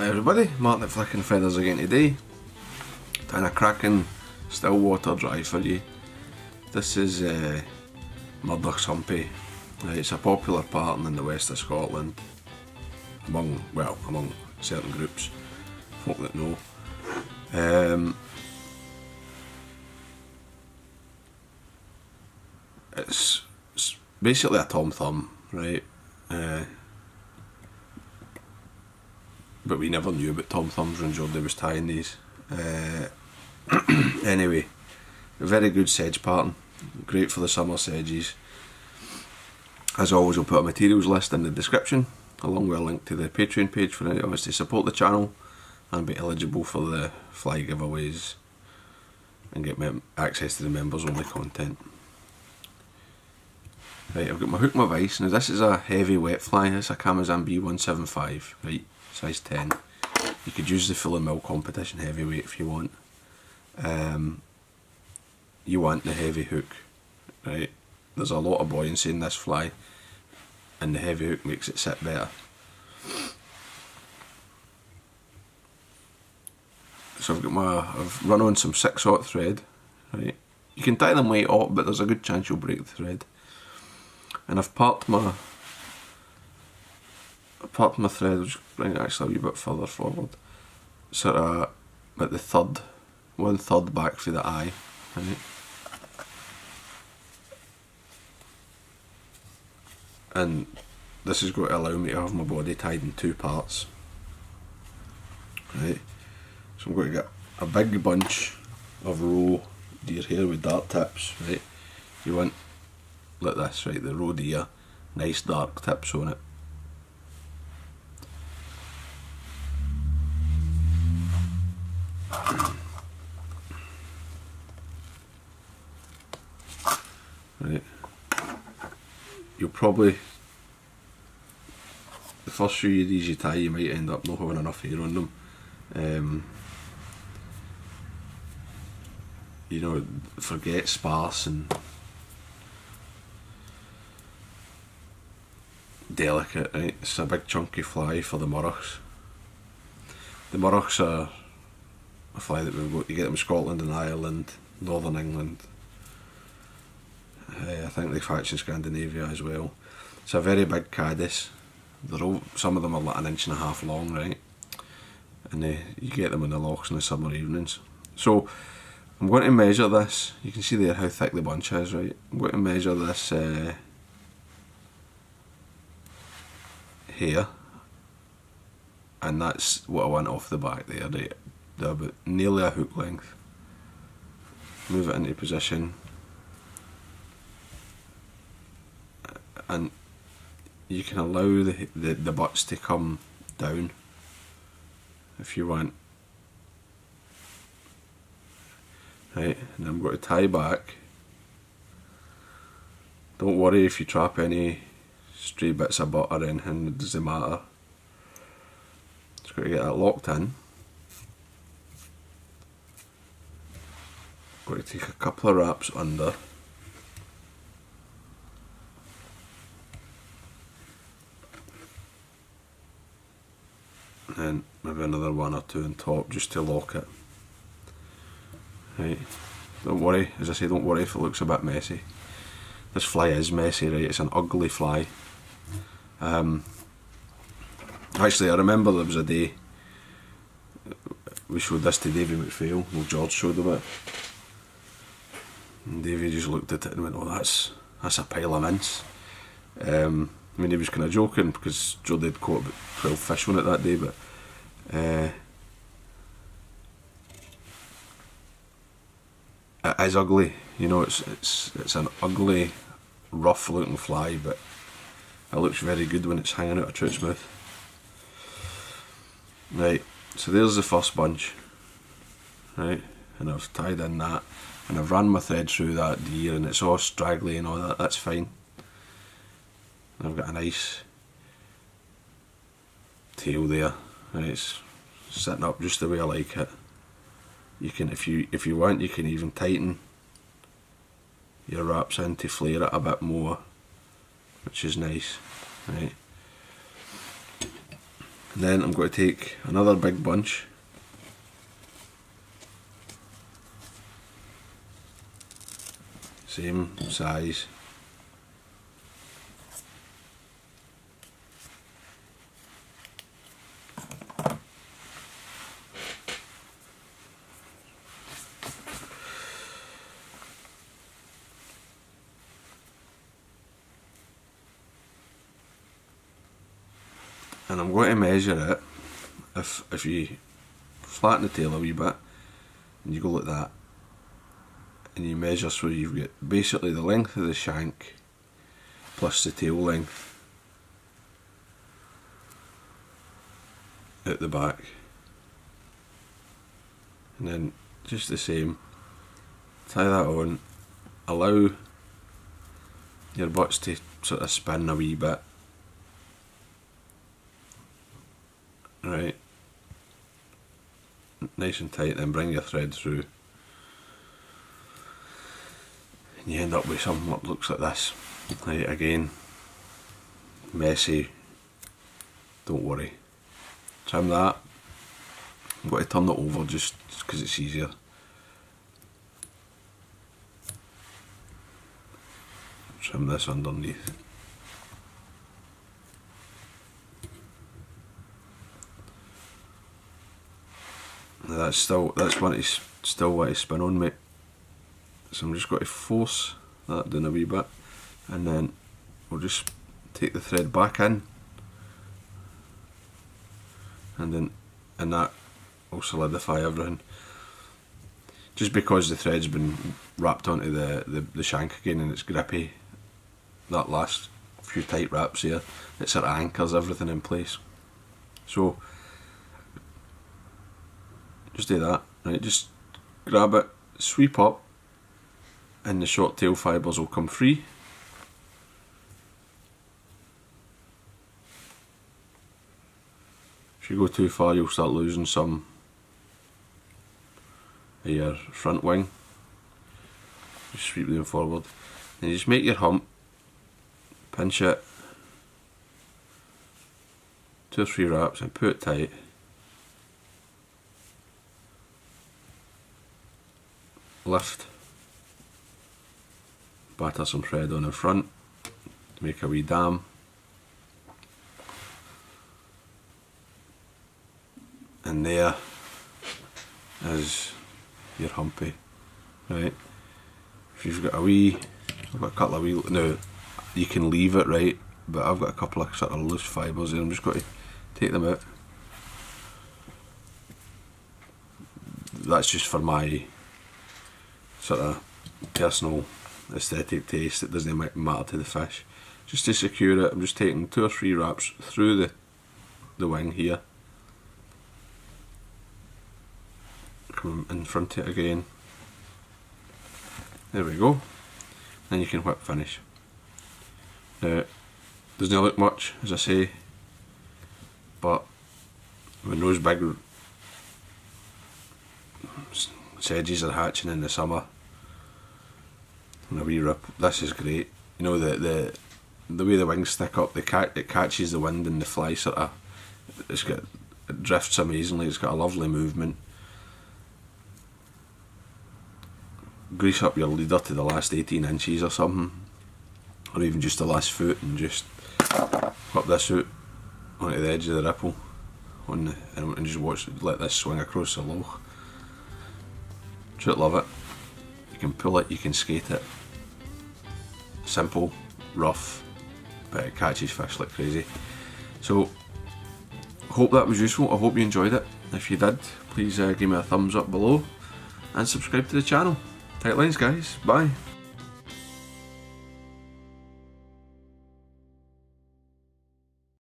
Hi everybody, Martyn at Flicking Feathers again today. Down a cracking still water drive for you. This is Murdoch's Humpy. It's a popular pattern in the west of Scotland among certain groups, folk that know. It's basically a Tom Thumb, right? But we never knew about Tom Thumbs when Geordie was tying these. Anyway, a very good sedge pattern, great for the summer sedges. As always, I'll put a materials list in the description, along with a link to the Patreon page for any of us to support the channel and be eligible for the fly giveaways and get access to the members only content. Right, I've got my hook, my vice. Now this is a heavy wet fly, it's a Kamasan B175, right, size 10. You could use the full and mill competition heavyweight if you want. You want the heavy hook, right? There's a lot of buoyancy in this fly and the heavy hook makes it sit better. So I've run on some 6/0 thread, right? You can tie them way up, but there's a good chance you'll break the thread. And I've parked my thread, I'll just bring it actually a wee bit further forward, sort of at the third, 1/3 back for the eye, right? And this is going to allow me to have my body tied in two parts, right? So I'm going to get a big bunch of Roe deer here with dark tips, right? You want, like this, right, the Roe deer, nice dark tips on it. Right, you'll probably, the first few of these you tie, you might end up not having enough hair on them. You know, forget sparse and delicate, right? It's a big chunky fly for the Murdochs. The Murdochs are a fly that we've got, you get them in Scotland and Ireland, Northern England, I think they've hatched in Scandinavia as well. It's a very big caddis. They're all, some of them are like 1.5 inches long, right? And you get them in the lochs in the summer evenings. So I'm going to measure this, you can see there how thick the bunch is, right? I'm going to measure this here, and that's what I want off the back there, right? They're about nearly a hook length. Move it into position, and you can allow the butts to come down if you want, right? And I'm going to tie back. Don't worry if you trap any stray bits of butt or anything, it doesn't matter. Just got to get that locked in. I'm going to take a couple of wraps under. And then maybe another one or two on top just to lock it. Right, don't worry, as I say, don't worry if it looks a bit messy. This fly is messy, right? It's an ugly fly. Actually, I remember there was a day we showed this to Davey McPhail. Well, George showed him it, and Davey just looked at it and went, "Oh, that's a pile of mince." I mean, he was kind of joking because Geordie had caught about 12 fish on it that day, but it is ugly. You know, it's an ugly, rough looking fly, but it looks very good when it's hanging out of trout's mouth. Right, so there's the first bunch, right, and I've tied in that, and I've ran my thread through that deer, and it's all straggly and all that, that's fine. And I've got a nice tail there, and it's sitting up just the way I like it. You can, if you want, you can even tighten your wraps in to flare it a bit more, which is nice, right? And then I'm going to take another big bunch. Same size. And I'm going to measure it, if you flatten the tail a wee bit, and you go like that, and you measure so you've got basically the length of the shank, plus the tail length, out the back. And then, just the same, tie that on, allow your butts to sort of spin a wee bit. Right, nice and tight, then bring your thread through and you end up with something that looks like this. Right, again, messy, don't worry. Trim that. I'm going to turn it over just because it's easier. Trim this underneath. That's still, that's one it's still what to spin on, mate. So I'm just going to force that down a wee bit, and then we'll just take the thread back in, and then that will solidify everything. Just because the thread's been wrapped onto the shank again and it's grippy, that last few tight wraps here, it sort of anchors everything in place. So just do that, right, just grab it, sweep up, and the short tail fibres will come free. If you go too far, you'll start losing some of your front wing. Just sweep them forward, and you just make your hump, pinch it, 2 or 3 wraps, and put it tight. Lift, batter some thread on in front to make a wee dam, and there is your humpy. Right, if you've got a wee, I've got a couple of wee, now you can leave it, right, but I've got a couple of sort of loose fibres here. I'm just going to take them out. That's just for my sort of personal aesthetic taste, it doesn't matter to the fish. Just to secure it, I'm just taking 2 or 3 wraps through the wing here. Come in front of it again. There we go. Then you can whip finish. Now, doesn't look much, as I say, but when those big sedges are hatching in the summer, and a wee rip, this is great. You know, the way the wings stick up, it catches the wind and the fly sort of, it drifts amazingly, it's got a lovely movement. Grease up your leader to the last 18 inches or something, or even just the last foot, and just pop this out onto the edge of the ripple, and just watch, let this swing across the loch. Should love it. You can pull it, you can skate it. Simple, rough, but it catches fish like crazy. So, hope that was useful. I hope you enjoyed it. If you did, please give me a thumbs up below and subscribe to the channel. Tight lines, guys. Bye.